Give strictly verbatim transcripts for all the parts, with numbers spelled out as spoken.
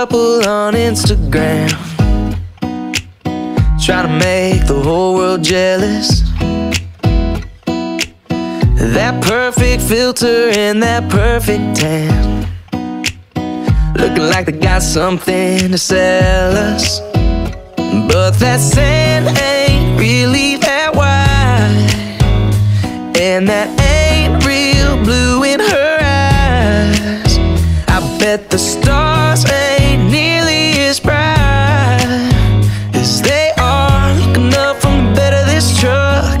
couple on Instagram, trying to make the whole world jealous. That perfect filter and that perfect tan, looking like they got something to sell us. But that sand ain't really that wide, and that ain't real blue in her eyes. I bet the stars ain't nearly as bright as they are looking up from the bed of this truck.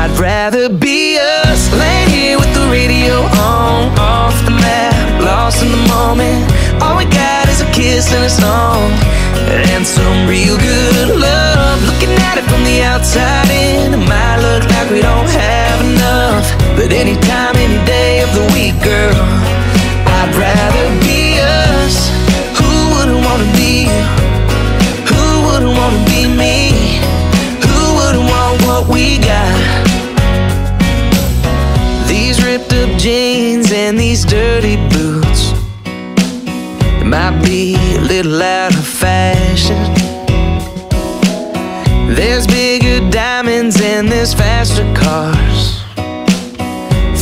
I'd rather be us, laying here with the radio on, off the map, lost in the moment. All we got is a kiss and a song and some real good love. Looking at it from the outside in, it might look like we don't have enough, but any time, any day of the week, girl, I'd rather be us. Who wouldn't wanna be? Who wouldn't wanna be me? Who wouldn't want what we got? These ripped up jeans and these dirty boots, it might be a little out of fashion. There's bigger diamonds and there's faster cars,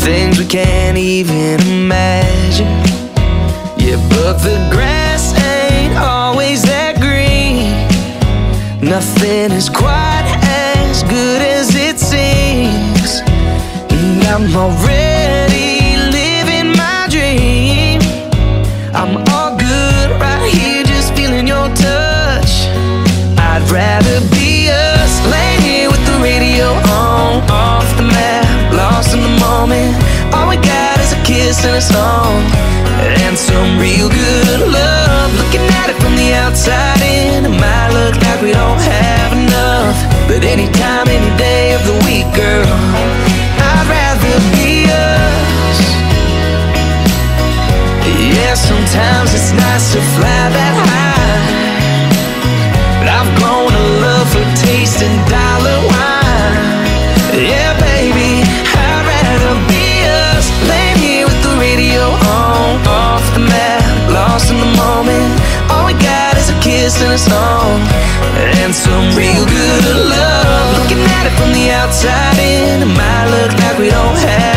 things we can't even imagine. Yeah, but the grass ain't always that green, nothing is quite as good as it seems. And I'm already living my dream, I'm all good right here just feeling your touch. I'd rather be us, laying here with the radio on, off the map, lost in the moment. All we got is a kiss and a song and some real good love. Looking at it from the outside in, it might look like we don't have enough, but any time, any day of the week, girl, I'd rather be us. Yeah, sometimes it's nice to fly that high, but I've grown a love for tasting dollar wine. Yeah, baby, I'd rather be us, laying here with the radio on, off the map, lost in the moment. All we got is a kiss and a song and some real good love. Looking at it from the outside in, it might look like we don't have